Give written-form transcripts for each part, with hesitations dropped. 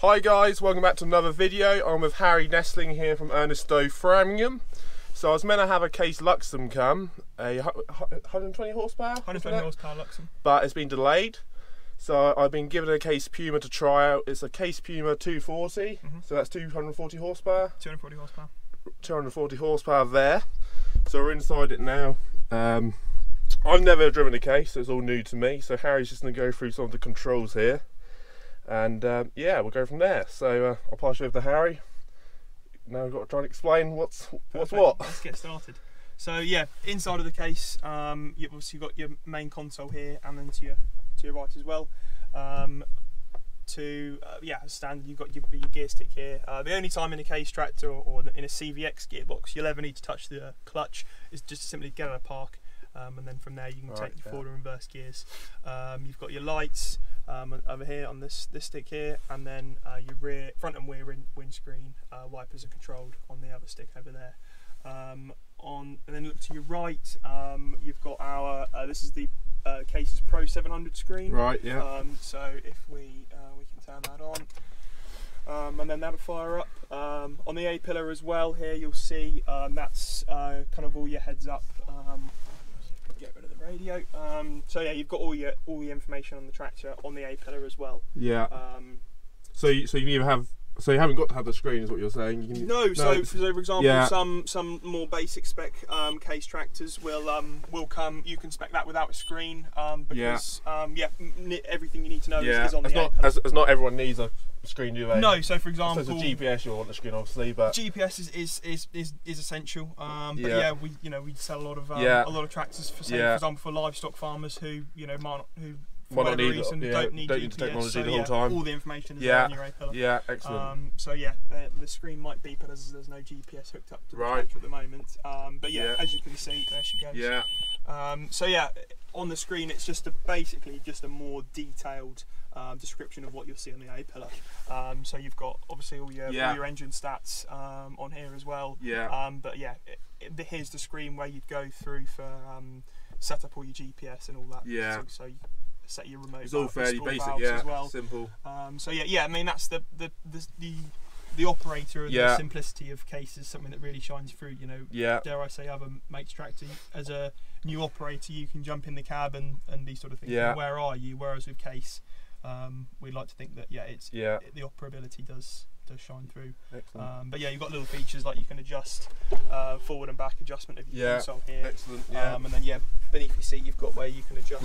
Hi guys, welcome back to another video. I'm with Harry Nestling here from Ernest Doe Framlingham. So I was meant to have a Case Luxem come, a 120 horsepower? 120 horsepower Luxem. But it's been delayed. So I've been given a Case Puma to try out. It's a Case Puma 240, so that's 240 horsepower. 240 horsepower. 240 horsepower there. So we're inside it now. I've never driven a Case, so it's all new to me. So Harry's just going to go through some of the controls here. And yeah, we'll go from there. So I'll pass you over to Harry. Now we've got to try and explain what's what. Let's get started. So yeah, inside of the Case, you've obviously got your main console here, and then to your right as well. Yeah, standard, you've got your gear stick here. The only time in a Case tractor or in a CVX gearbox you'll ever need to touch the clutch is just to simply get in a park. And then from there you can take your forward and reverse gears. You've got your lights over here on this stick here, and then your rear, front and rear windscreen wipers are controlled on the other stick over there. And then look to your right, you've got our this is the Case's Pro 700 screen. Right. Yeah. So if we can turn that on. And then that'll fire up. On the A pillar as well here you'll see that's kind of all your heads up. Get rid of the radio. So yeah, you've got all the information on the tractor on the A pillar as well. Yeah. So you haven't got to have the screen, is what you're saying? You can, no. So for example, yeah, some more basic spec Case tractors will come. You can spec that without a screen because everything you need to know is on the A pillar. As not everyone needs a screen, do they? No. So for example, so GPS you'll want the screen, obviously, but GPS is essential. But yeah, we sell a lot of tractors for, say, for example, for livestock farmers who might not need the technology the whole time. All the information is on your A pillar. Yeah, excellent. So yeah, the screen might beep, but there's no GPS hooked up to the tractor at the moment. But yeah, as you can see, there she goes. Yeah. So yeah, on the screen it's just basically just a more detailed description of what you'll see on the A pillar. So you've got obviously all your engine stats on here as well. Yeah. But yeah, here's the screen where you'd go through for set up all your GPS and all that. Yeah. So you set your remote. It's all fairly basic. Yeah. As well. Simple. So yeah. I mean, that's the operator and the simplicity of Case is something that really shines through. You know. Yeah. Dare I say, other mates tractor as a new operator, you can jump in the cab and these sort of things. Yeah. And where are you? Whereas with Case, we like to think that the operability does shine through. Excellent. But yeah, you've got little features like you can adjust forward and back adjustment of your console here. Excellent. Yeah. And then beneath your seat you've got where you can adjust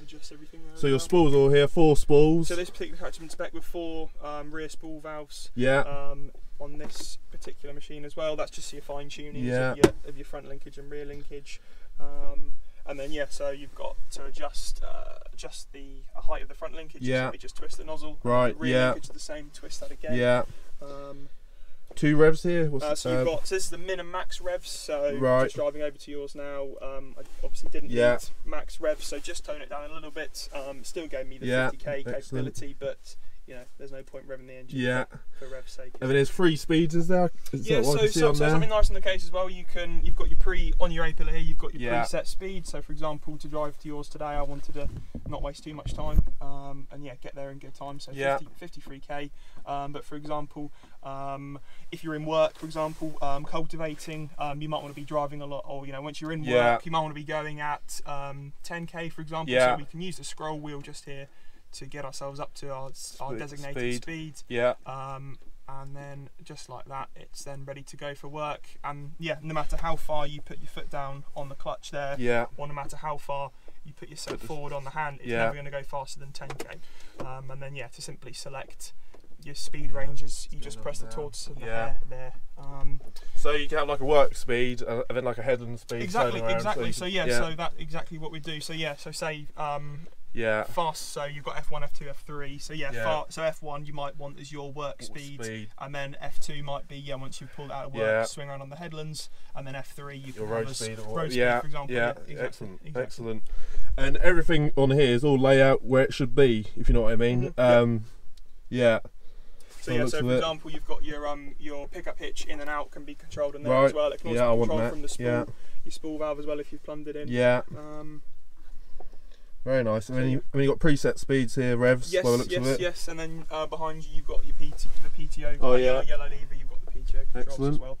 adjust everything. So your spools all here, 4 spools. So this particular tractor's been spec with 4 rear spool valves. Yeah. On this particular machine as well, that's just your fine tuning of your front linkage and rear linkage. And then so you've got to adjust the height of the front linkage. Yeah. So just twist the nozzle. Right. The rear linkage the same. Twist that again. Yeah. 2 revs here. You've got this is the min and max revs. So just driving over to yours now. I obviously didn't need max revs, so just tone it down a little bit. Still gave me the 50k capability, but you know, there's no point revving the engine for rev's sake. And there's 3 speeds, is there? So something nice in the Case as well, you've got your on your A pillar here, you've got your preset speed. So for example, to drive to yours today, I wanted to not waste too much time and get there in good time, so 53k. But for example, if you're in work, for example, cultivating, you might want to be driving a lot, or once you're in work, you might want to be going at 10k, for example. So we can use the scroll wheel just here to get ourselves up to our designated speed. Yeah. And then just like that, it's then ready to go for work. And no matter how far you put your foot down on the clutch there, or no matter how far you put yourself forward on the hand, it's never going to go faster than 10k. And then to simply select your speed ranges, you just press the tortoise and there. So you can have like a work speed and then like a headland speed. Exactly. So so that's exactly what we do. So so say fast, so you've got F1, F2, F3. So so F1 you might want is your work speed, and then F2 might be once you've pulled out of work, swing around on the headlands, and then F3 you can road speed, for example. Exactly. Excellent. And everything on here is all laid out where it should be, if you know what I mean. So for example, you've got your pickup hitch in and out can be controlled in there as well. It can also be controlled from the spool, your spool valve as well if you've plumbed it in. Very nice. And then you've got preset speeds here, revs, by the looks of it. Yes, and then behind you, you've got your the PTO. Oh, yeah. Yellow lever, you've got the PTO controls as well.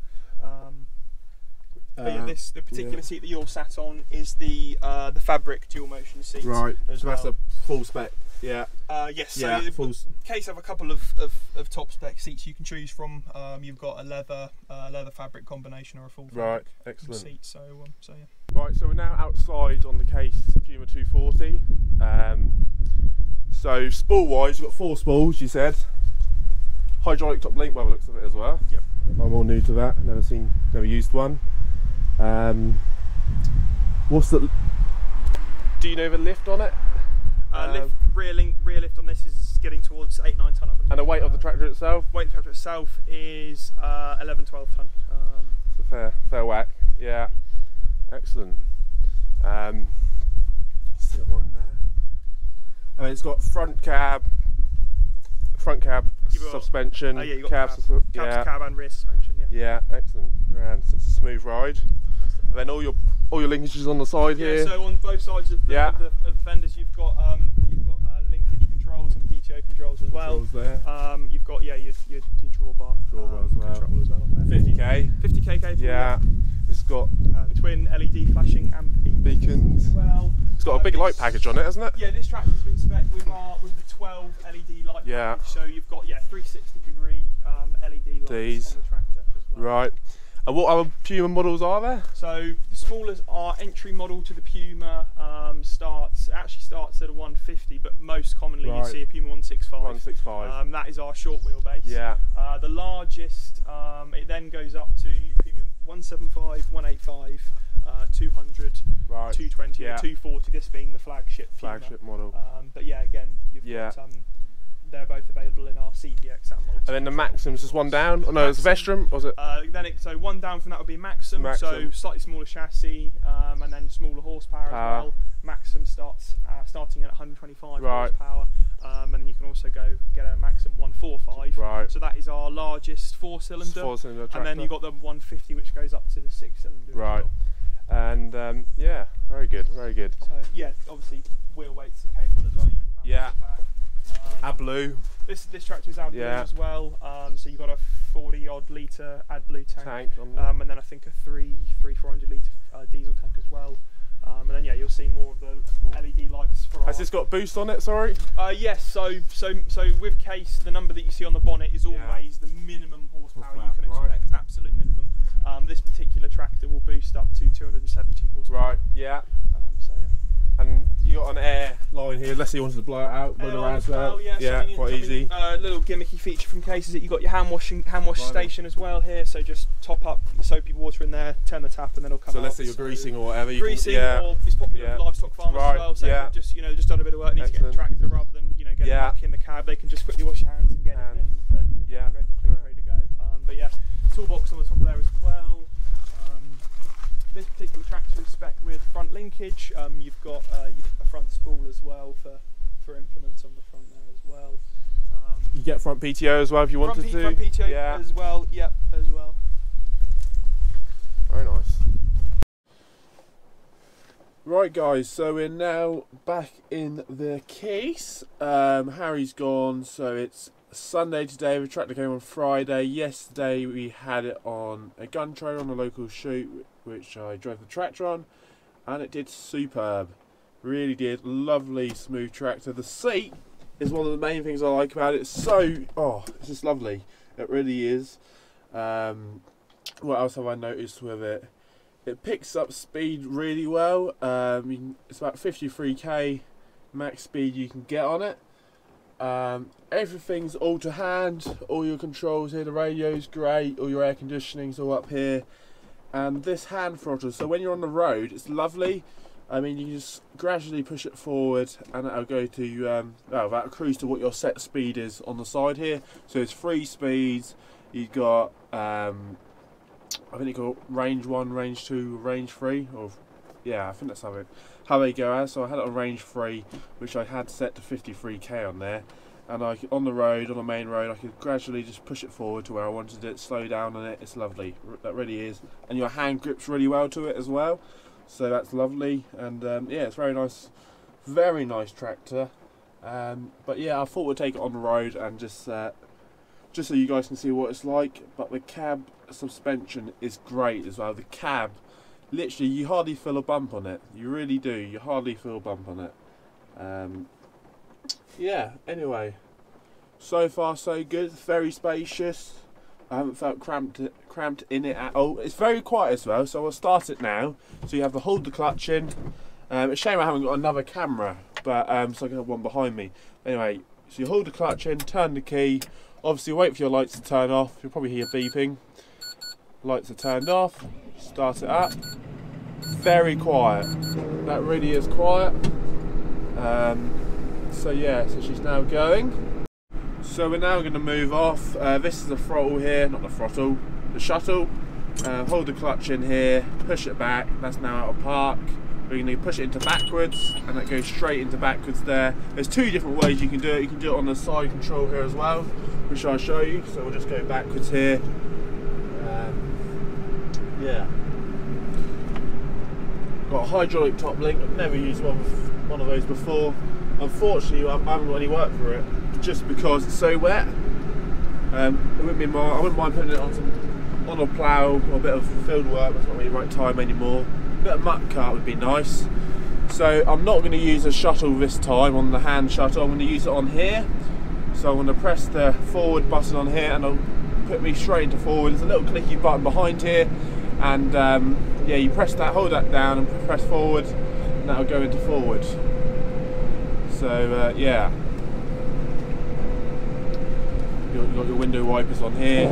But yeah, the particular seat that you're sat on is the fabric dual motion seat. Right, so that's a full spec. Yeah. Yes, yeah, so in case of a couple of top spec seats you can choose from. You've got a leather fabric combination or a full fabric seat. So, yeah. Right, so we're now outside on the CASE PUMA 240. So spool-wise, you've got 4 spools, you said. Hydraulic top link by the looks of it as well. Yep. I'm all new to that, never used one. Do you know the lift on it? Rear lift on this is getting towards 8-9 tonne. And the weight of the tractor itself? Weight of the tractor itself is 11-12 tonne. It's a fair whack. Yeah, excellent. Sit on there. I mean, it's got front cab suspension. Oh yeah, you got cab and rear suspension. Yeah, excellent. Grand. So it's a smooth ride. And then all your linkages on the side here. So on both sides of the, of the fenders, you've got linkage controls and PTO controls as well. Controls there. You've got your drawbar control as well on there. 50k. Yeah. It's got twin LED flashing and beacons. Well, it's got a big light package on it, hasn't it? Yeah, this tractor's been spec'd with the 12 LED light package. So you've got 360-degree LED lights on the tractor as well. Right. And what other Puma models are there? So the smallest entry model to the Puma starts at a 150, but most commonly you see a Puma 165. That is our short wheelbase. Yeah. The largest, it then goes up to Puma 175, 185, 200, 220, 240. This being the flagship Puma. Flagship model. But yeah, again, you've got they're both available in our CVX and multi. And then the Maxim's just one down. Oh no, it's Vestrum, was it? So one down from that would be Maxim. So slightly smaller chassis, and then smaller horsepower as well. Maxim starting at 125 horsepower, and then you can also go get a Maxim 145. Right. So that is our largest four-cylinder tractor. And then you've got the 150, which goes up to the 6-cylinder. Right. As well. And yeah, very good. So yeah, obviously wheel weights are capable as well. You can back. AdBlue. This tractor is AdBlue as well. So you've got a 40-odd litre AdBlue tank, and then I think a 400 litre diesel tank as well. And then you'll see more of the LED lights. Has this got boost on it? Sorry. Yes. So with CASE, the number that you see on the bonnet is always the minimum horsepower you can expect. Absolute minimum. This particular tractor will boost up to 270 horsepower. Right. Yeah. So yeah. And you got an air line here, unless you wanted to blow it out, run around as well. Yeah, quite easy. A little gimmicky feature from CASE is that you've got your hand wash station as well here, so just top up your soapy water in there, turn the tap and then it'll come out. So let's say you're greasing or whatever. Greasing or it's popular with livestock farmers as well, so just done a bit of work, needs to get a tractor rather than getting back in the cab, they can just quickly wash your hands and get it and ready to go. But yeah, toolbox on the top there as well. This particular tractor is spec with front linkage. You've got a front spool as well for implements on the front there as well. You get front PTO as well if you wanted to. Front PTO as well, as well. Very nice. Right guys, so we're now back in the CASE. Harry's gone, so it's Sunday today. The tractor came on Friday. Yesterday we had it on a gun trailer on a local shoot, which I drove the tractor on, and it did superb. Really did. Lovely smooth tractor. The seat is one of the main things I like about it. It's just lovely. It really is. What else have I noticed with it? It picks up speed really well. It's about 53k max speed you can get on it. Everything's all to hand, all your controls here, the radio's great, all your air conditioning's all up here, and this hand throttle, so when you're on the road it's lovely. I mean, you just gradually push it forward and it'll go to that'll cruise to what your set speed is on the side here. So it's 3 speeds. You've got I think you got range 1, range 2, range 3, or I think that's how they go out. So I had it on range 3, which I had set to 53k on there, and on the road, on the main road, I could gradually just push it forward to where I wanted it, slow down on it. It's lovely, that really is. And your hand grips really well to it as well, so that's lovely. And yeah, it's very nice Very nice tractor. But yeah, I thought we'd take it on the road and just so you guys can see what it's like. But the cab suspension is great as well. The cab, literally, you hardly feel a bump on it. You really do. You hardly feel a bump on it. Yeah, anyway, so far so good. Very spacious. I haven't felt cramped in it at all. It's very quiet as well, so I'll start it now. So you have to hold the clutch in. It's a shame I haven't got another camera, but so I can have one behind me. Anyway, so you hold the clutch in, turn the key. Obviously wait for your lights to turn off. You'll probably hear beeping. Lights are turned off. Start it up. Very quiet. That really is quiet. So yeah, so she's now going. So we're now going to move off. This is the throttle here, not the throttle, the shuttle. Hold the clutch in here, push it back. That's now out of park. We're going to push it into backwards, and that goes straight into backwards there. There's two different ways you can do it. You can do it on the side control here as well, which I'll show you. So we'll just go backwards here. Yeah. Got a hydraulic top link. I've never used one of those before. Unfortunately, I haven't got any work for it, just because it's so wet. I wouldn't mind putting it on a plough or a bit of field work. That's not really the right time anymore. A bit of muck cart would be nice. So I'm not going to use a shuttle this time, on the hand shuttle. I'm going to use it on here. So I'm going to press the forward button on here, and it'll put me straight into forward. There's a little clicky button behind here, and yeah, you press that, hold that down, and press forward, and that'll go into forward. So yeah, you've got your window wipers on here,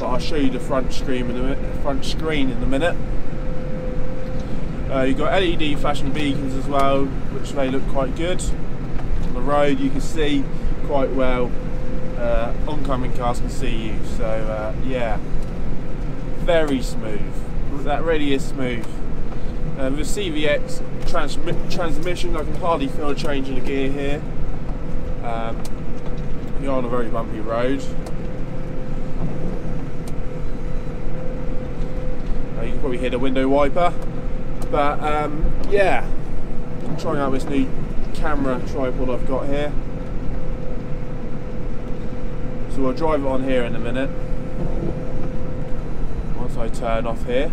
but I'll show you the front screen in a minute. You've got LED flashing beacons as well, which they look quite good. On the road you can see quite well, oncoming cars can see you, so yeah, very smooth. That really is smooth. The CVX transmission, I can hardly feel a change in the gear here. You're on a very bumpy road. You can probably hear the window wiper. But yeah, I'm trying out this new camera tripod I've got here. So I'll drive it on here in a minute, once I turn off here.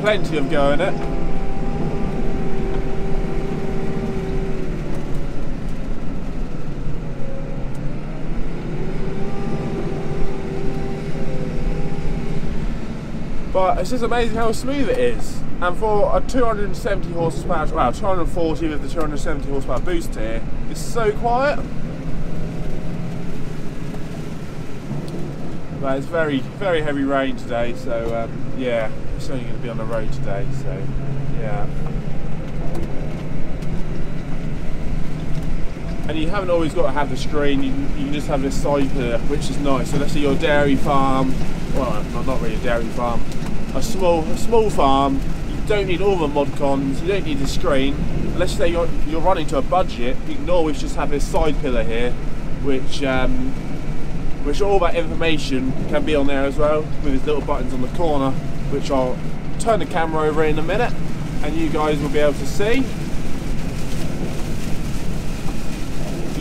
Plenty of go in it. But it's just amazing how smooth it is. And for a 270 horsepower, well, 240 with the 270 horsepower boost here, it's so quiet. But it's very, very heavy rain today, so yeah. It's only going to be on the road today, so yeah. And you haven't always got to have the screen, you can just have this side here, which is nice. So let's say your dairy farm, well, not really a dairy farm, a small farm. You don't need all the mod cons, you don't need the screen. Let's say you're running to a budget, you can always just have this side pillar here, which all that information can be on there as well, with these little buttons on the corner, which I'll turn the camera over in a minute and you guys will be able to see. You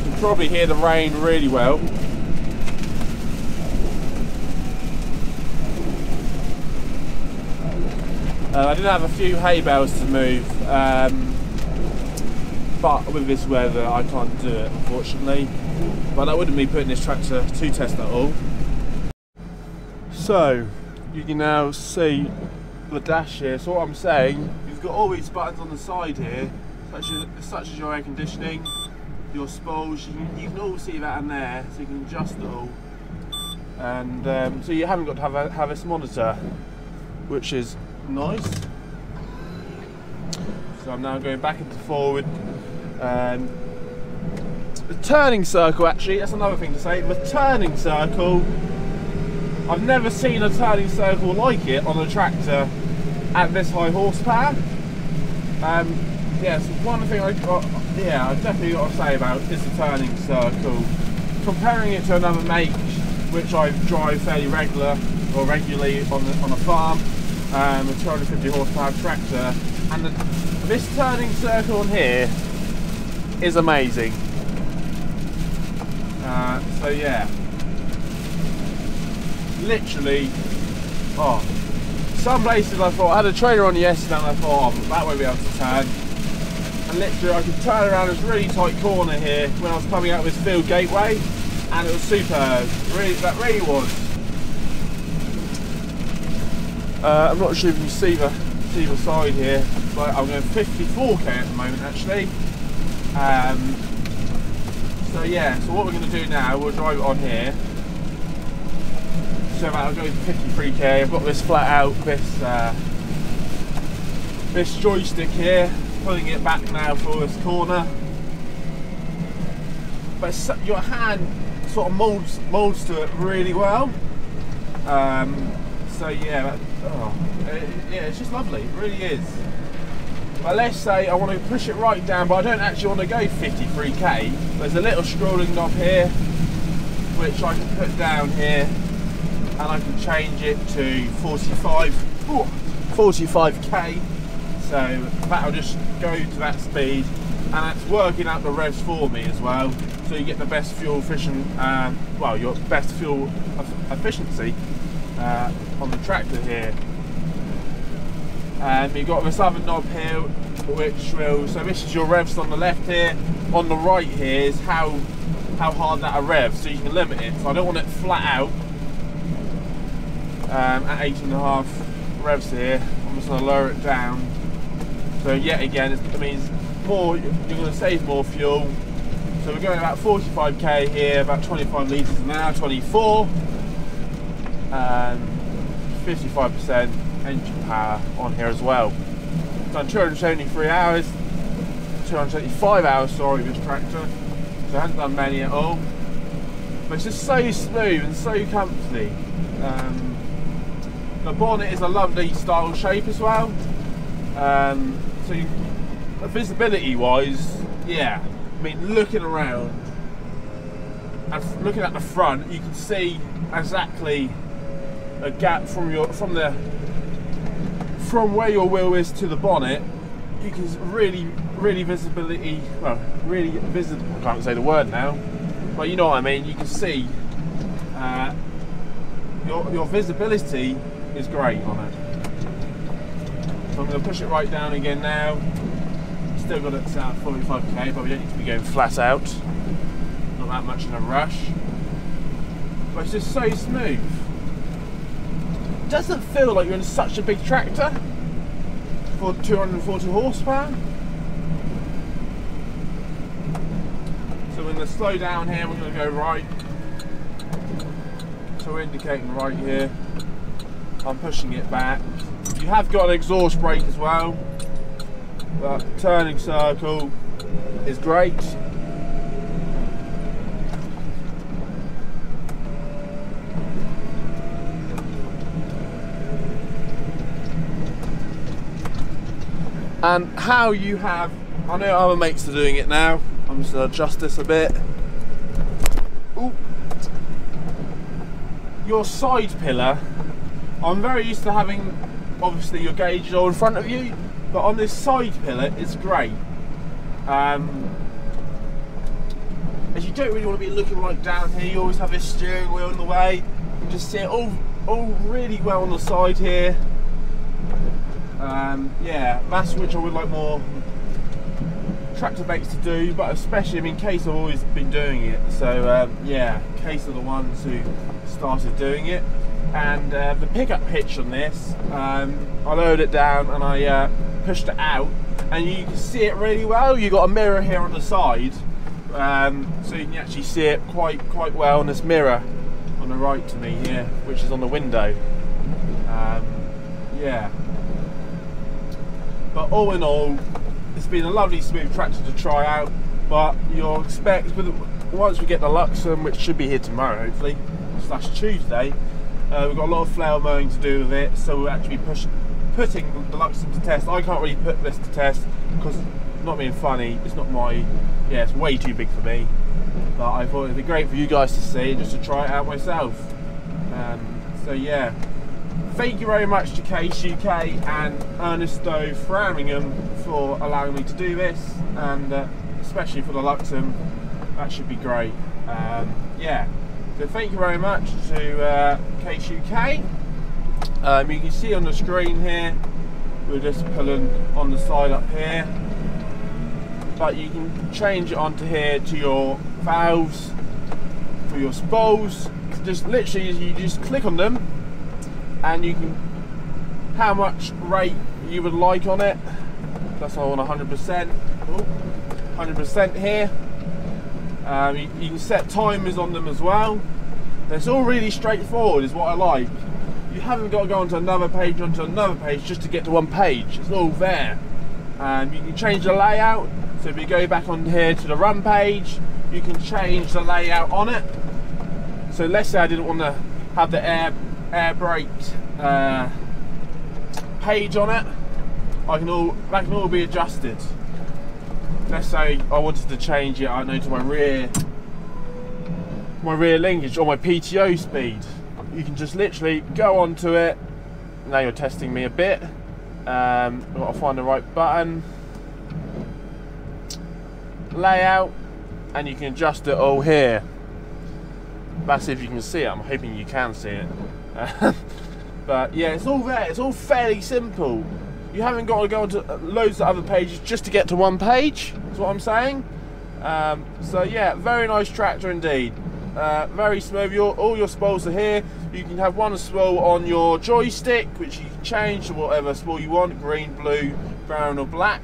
can probably hear the rain really well. I did have a few hay bales to move, but with this weather I can't do it, unfortunately. But I wouldn't be putting this tractor to test at all. So you can now see the dash here. So what I'm saying, you've got all these buttons on the side here, such as your air conditioning, your spools. You can all see that in there, so you can adjust it all. And so you haven't got to have this monitor, which is nice. So I'm now going back into forward. The turning circle, actually, that's another thing to say. The turning circle. I've never seen a turning circle like it on a tractor at this high horsepower. Yeah, so one thing I definitely got to say about it is the turning circle. Comparing it to another make, which I drive fairly regularly on a farm, a 250 horsepower tractor, and this turning circle on here is amazing. So yeah, literally, some places I thought, I had a trailer on yesterday and I thought, that won't be able to turn. And literally I could turn around this really tight corner here when I was coming out of this field gateway, and it was superb, really, that really was. I'm not sure if you see the side here, but I'm going 54k at the moment actually. So yeah, so what we're going to do now, we'll drive it on here. So I'll go 53k. I've got this flat out, this joystick here, pulling it back now for this corner. But your hand sort of molds to it really well. So yeah, it's just lovely. It really is. But let's say I want to push it right down, but I don't actually want to go 53k. There's a little scrolling knob here, which I can put down here. And I can change it to 45k, so that'll just go to that speed, and that's working out the revs for me as well, so you get the best fuel efficient, your best fuel efficiency on the tractor here. And you've got this other knob here, which will, so this is your revs on the left here, on the right here is how hard that a rev, so you can limit it. So I don't want it flat out. At 8.5 revs here, I'm just going to lower it down. So yet again, it means more. You're going to save more fuel. So we're going about 45k here, about 25 litres an hour, 24, 55% engine power on here as well. Done 273 hours, 275 hours. Sorry, this tractor. So I haven't done many at all, but it's just so smooth and so comfy. The bonnet is a lovely style shape as well, so visibility wise, yeah, I mean looking around and looking at the front, you can see exactly a gap from where your wheel is to the bonnet. You can really visible, I can't say the word now, but you know what I mean, you can see your visibility is great on it. So I'm going to push it right down again now. Still got it set at 45k, but we don't need to be going flat out. Not that much in a rush. But it's just so smooth. It doesn't feel like you're in such a big tractor for 240 horsepower. So we're going to slow down here, we're going to go right. So we're indicating right here. I'm pushing it back. You have got an exhaust brake as well, but turning circle is great. And how you have, I know other mates are doing it now. I'm just gonna adjust this a bit. Ooh. Your side pillar, I'm very used to having, obviously, your gauges all in front of you, but on this side pillar, it's great. As you don't really want to be looking right down here, you always have this steering wheel in the way. You can just see it all really well on the side here. Yeah, that's which I would like more tractor mates to do, but especially, I mean, CASE have always been doing it. So yeah, CASE are the ones who started doing it. And the pickup hitch on this, I lowered it down and I pushed it out, and you can see it really well. You've got a mirror here on the side, so you can actually see it quite well on this mirror on the right to me here, which is on the window. Yeah, but all in all, it's been a lovely smooth tractor to try out, but you'll expect, once we get the Luxon, which should be here tomorrow hopefully, / Tuesday, we've got a lot of flail mowing to do with it, so we'll actually push putting the Luxem to test. I can't really put this to test because, not being funny, it's not my, yeah, it's way too big for me. But I thought it'd be great for you guys to see, just to try it out myself. So yeah, thank you very much to CASE UK and Ernest Doe Framlingham for allowing me to do this, and especially for the Luxem, that should be great. Yeah, so thank you very much to CASE UK. You can see on the screen here, we're just pulling on the side up here, but you can change it onto here to your valves for your spools. Just literally, you just click on them, and you can how much rate you would like on it. That's all on 100%. 100% here. You can set timers on them as well. It's all really straightforward, is what I like. You haven't got to go onto another page just to get to one page. It's all there. You can change the layout. So if you go back on here to the run page, you can change the layout on it. So let's say I didn't want to have the air brake page on it. That can all be adjusted. Let's say I wanted to change it, I know, to my rear linkage or my PTO speed. You can just literally go onto it. Now you're testing me a bit. I've got to find the right button. Layout, and you can adjust it all here. That's if you can see it. I'm hoping you can see it. But yeah, it's all there. It's all fairly simple. You haven't got to go onto loads of other pages just to get to one page. That's what I'm saying. So yeah, very nice tractor indeed. Very smooth. All your spools are here. You can have one spool on your joystick, which you can change to whatever spool you want: green, blue, brown, or black.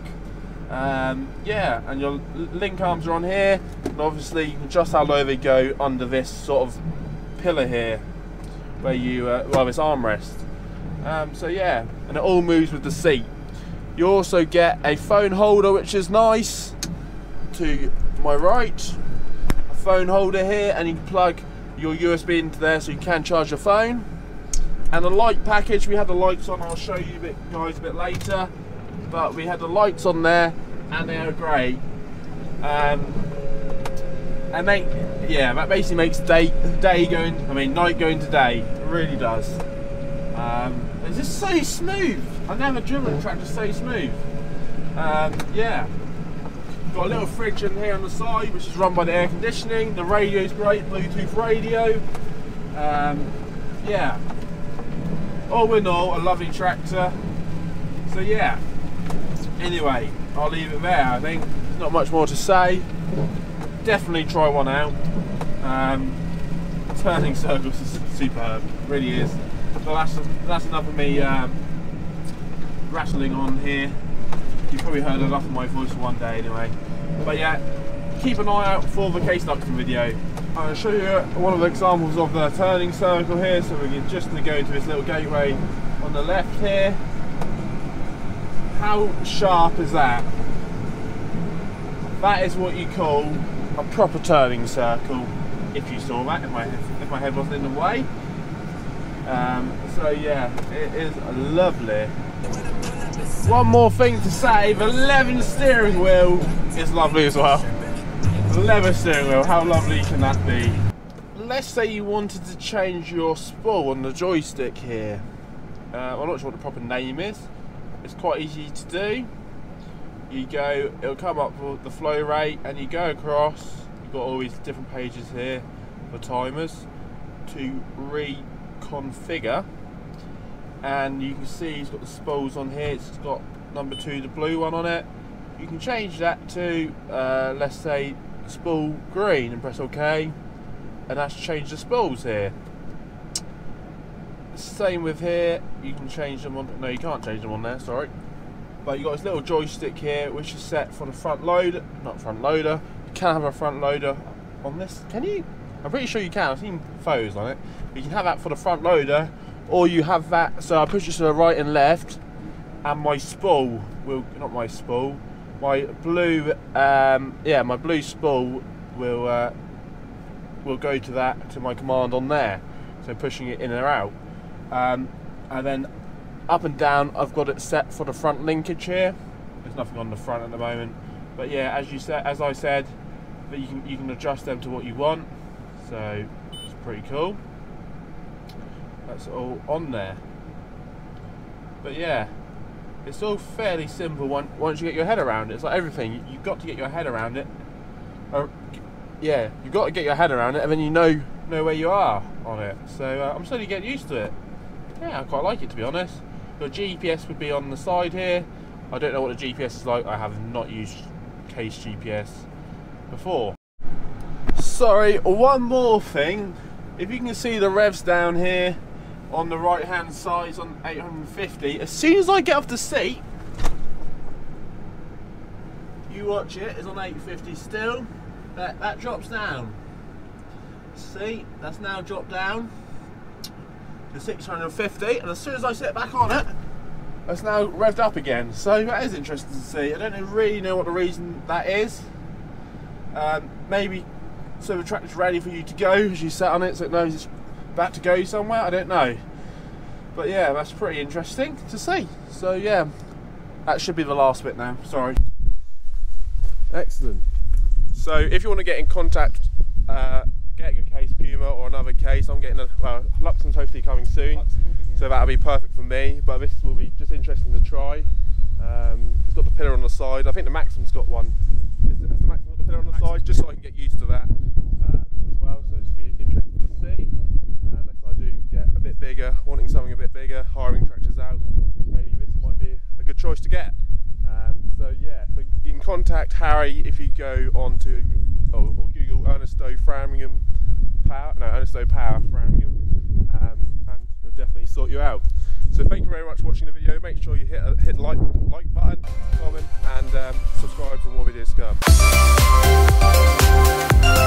Yeah, and your link arms are on here, and obviously you can just how low they go under this sort of pillar here where you well, this armrest. So yeah, and it all moves with the seat. You also get a phone holder, which is nice, to my right, a phone holder here, and you can plug your USB into there so you can charge your phone. And the light package, we had the lights on, I'll show you guys a bit later, but we had the lights on there and they are great. And they, yeah, that basically makes night going to day. It really does. It's just so smooth. I've never driven a tractor so smooth. Yeah, got a little fridge in here on the side, which is run by the air conditioning. The radio is great, Bluetooth radio. Yeah, all in all, a lovely tractor. So yeah, anyway, I'll leave it there. I think there's not much more to say. Definitely try one out. Turning circles is superb, really is. But that's enough of me rattling on here. You've probably heard enough of my voice one day anyway. But yeah, keep an eye out for the CASE Luxem video. I'll show you one of the examples of the turning circle here. So we're just going to go to this little gateway on the left here. How sharp is that? That is what you call a proper turning circle, if you saw that, if my head wasn't in the way. So yeah, it is lovely. One more thing to say, the leather steering wheel is lovely as well. Leather steering wheel, how lovely can that be? Let's say you wanted to change your spool on the joystick here. I'm not sure what the proper name is. It's quite easy to do. You go, it'll come up with the flow rate, and you go across. You've got all these different pages here for timers to reconfigure, and you can see it's got the spools on here. It's got number 2, the blue one on it. You can change that to let's say spool green, and press OK, and that's changed the spools here. Same with here, you can change them on, no you can't change them on there, sorry. But you've got this little joystick here which is set for the front loader. You can have a front loader on this, can you? I'm pretty sure you can, I've seen photos on it. You can have that for the front loader, or you have that, so I push it to the right and left, and my spool will, not my spool, my blue, yeah, my blue spool will go to that, to my command on there. So pushing it in and out. And then up and down. I've got it set for the front linkage here. There's nothing on the front at the moment, but yeah, as I said, that you can adjust them to what you want. So it's pretty cool. That's all on there. But yeah, it's all fairly simple once you get your head around it. It's like everything, you've got to get your head around it. Yeah, you've got to get your head around it, and then you know where you are on it. So I'm slowly getting used to it. Yeah, I quite like it, to be honest. Your GPS would be on the side here. I don't know what the GPS is like. I have not used Case GPS before. Sorry, one more thing. If you can see the revs down here on the right hand side on 850, as soon as I get off the seat, you watch it, it's on 850 still. That drops down. See, that's now dropped down to 650, and as soon as I sit back on it, it's now revved up again. So that is interesting to see. I don't really know what the reason that is. Maybe so the tractor's ready for you to go as you sit on it, so it knows it's about to go somewhere. I don't know, but yeah, that's pretty interesting to see. So yeah, that should be the last bit now. Sorry. Excellent. So if you want to get in contact, getting a Case Puma or another Case, I'm getting a, well, Luxon's hopefully coming soon, so that'll be perfect for me, but this will be just interesting to try. It's got the pillar on the side. I think the Maxim's got one. Has the Maxim got the pillar on the side? Just so I can get used to that as well, so it'll be interesting to see. Unless I do get a bit bigger, wanting something a bit bigger, hiring tractors out, maybe this might be a good choice to get. So yeah, so you can contact Harry if you go on to or Google Ernest Doe Framlingham Power, no, Ernest Doe Power Framlingham, and he'll definitely sort you out. So thank you very much for watching the video. Make sure you hit like button, comment, and subscribe for more videos to come.